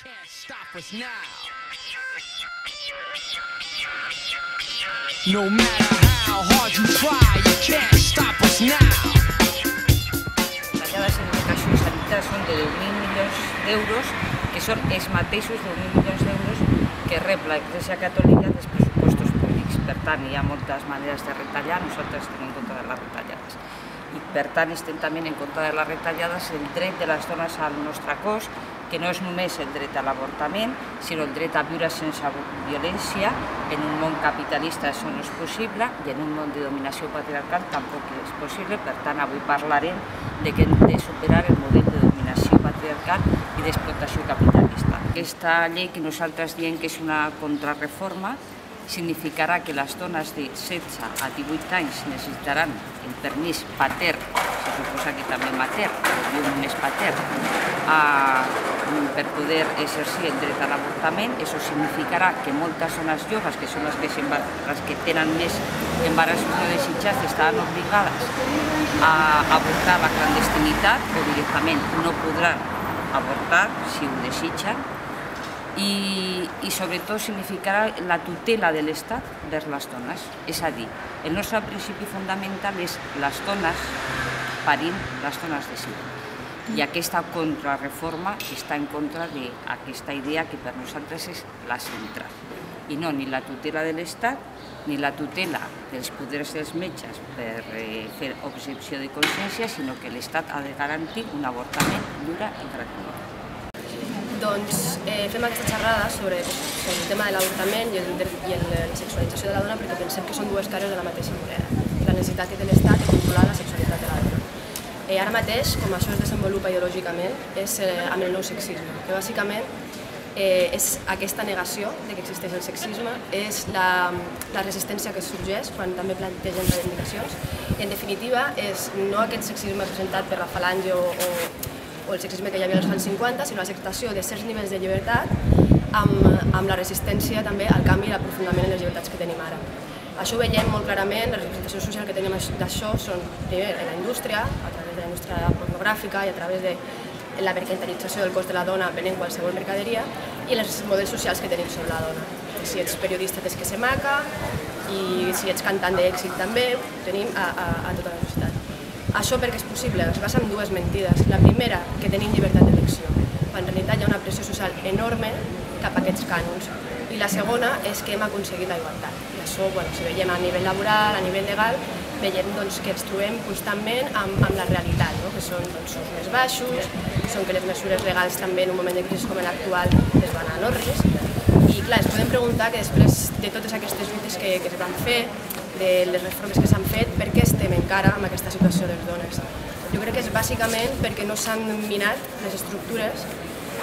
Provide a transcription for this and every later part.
Can't stop us now. No matter how hard you try, you can't stop us now. Las talladas en el caso de Sarita son de 2.000 millones de euros, que son els mateixos de 2.000 milions d'euros que rep la Iglesia Catòlica dels pressupostos públics. Per tant, hi ha moltes maneres de retallar, nosaltres estem en contra de les retallades. I per tant, estem també en contra de les retallades, el dret de les dones al nostre cos, que no és només el dret a l'avortament, sinó el dret a viure sense violència. En un món capitalista això no és possible i en un món de dominació patriarcal tampoc és possible. Per tant, avui parlarem de que hem de superar el model de dominació patriarcal i d'explotació capitalista. Aquesta llei, que nosaltres diem que és una contrarreforma, significarà que les dones de 16 a 18 anys necessitaran el permís patern, se suposa que també matern, i un més patern, per poder exercir el dret a l'avortament. Això significarà que moltes dones joves, que són les que tenen més embarassos no desitjats, estaran obligades a avortar a la clandestinitat o directament no podran avortar si ho desitgen. I sobretot significarà la tutela de l'Estat vers les dones. És a dir, el nostre principi fundamental és les dones parint, les dones decidint. I aquesta contrarreforma està en contra d'aquesta idea que per nosaltres és la central. I no ni la tutela de l'Estat, ni la tutela dels poders dels metges per fer objecció de consciència, sinó que l'Estat ha de garantir un avortament lliure i gratuït. Doncs fem aquesta xerrada sobre el tema de l'avortament i la sexualització de la dona perquè pensem que són dues cares de la mateixa moneda. La necessitat de l'Estat de controlar la sexualitat de la dona. Ara mateix, com això es desenvolupa ideològicament, és amb el nou sexisme, que bàsicament és aquesta negació que existeix el sexisme, és la resistència que sorgeix quan també plantegen reivindicacions, i en definitiva és no aquest sexisme presentat per la falange o el sexisme que hi havia als anys 50, sinó l'acceptació de certs nivells de llibertat amb la resistència també al canvi i l'aprofundiment en les llibertats que tenim ara. Això ho veiem molt clarament, la representació social que tenim d'això són primer en la indústria, a través de la indústria pornogràfica i a través de la mercantilització del cos de la dona venent qualsevol mercaderia, i els models socials que tenim sobre la dona. Si ets periodista tens que ser maca i si ets cantant d'èxit també, ho tenim a tota la societat. Això perquè és possible, es basa en dues mentides. La primera, que tenim llibertat d'elecció, quan en realitat hi ha una pressió social enorme cap a aquests cànons. I la segona és que hem aconseguit la igualtat. I això, si veiem a nivell laboral, a nivell legal, veiem que ens trobem constantment amb la realitat, que són sous més baixos, són que les mesures legals també en un moment de crisi com l'actual es van a l'orris. I clar, ens podem preguntar que després de totes aquestes lluites que es van fer, de les reformes que s'han fet, per què estem encara en aquesta situació de les dones? Jo crec que és bàsicament perquè no s'han minat les estructures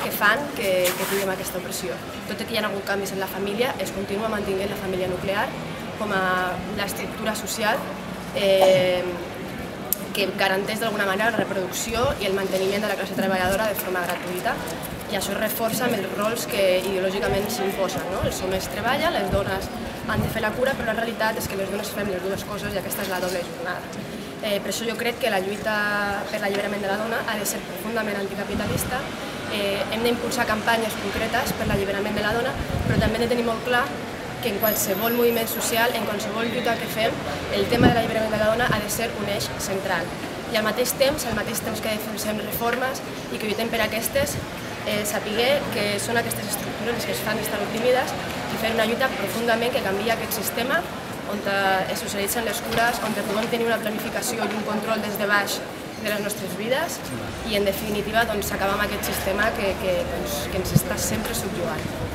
que fan que tinguem aquesta opressió. Tot i que hi ha hagut canvis en la família, es continua mantenint la família nuclear com a l'estructura social que garanteix d'alguna manera la reproducció i el manteniment de la classe treballadora de forma gratuïta, i això es reforça amb els rols que ideològicament s'imposen. Els homes treballen, les dones han de fer la cura, però la realitat és que les dones fem les dues coses i aquesta és la doble jornada. Per això jo crec que la lluita per l'alliberament de la dona ha de ser profundament anticapitalista. Hem d'impulsar campanyes concretes per l'alliberament de la dona, però també hem de tenir molt clar que en qualsevol moviment social, en qualsevol lluita que fem, el tema de l'alliberament de la dona ha de ser un eix central. I al mateix temps que defensem reformes i que lluitem per aquestes, saber que són aquestes estructures que es fan estar oprimides i fer una lluita profundament que canvia aquest sistema on es socialitzen les cures, on podem tenir una planificació i un control des de baix de les nostres vides i, en definitiva, acabar amb aquest sistema que ens està sempre subjugant.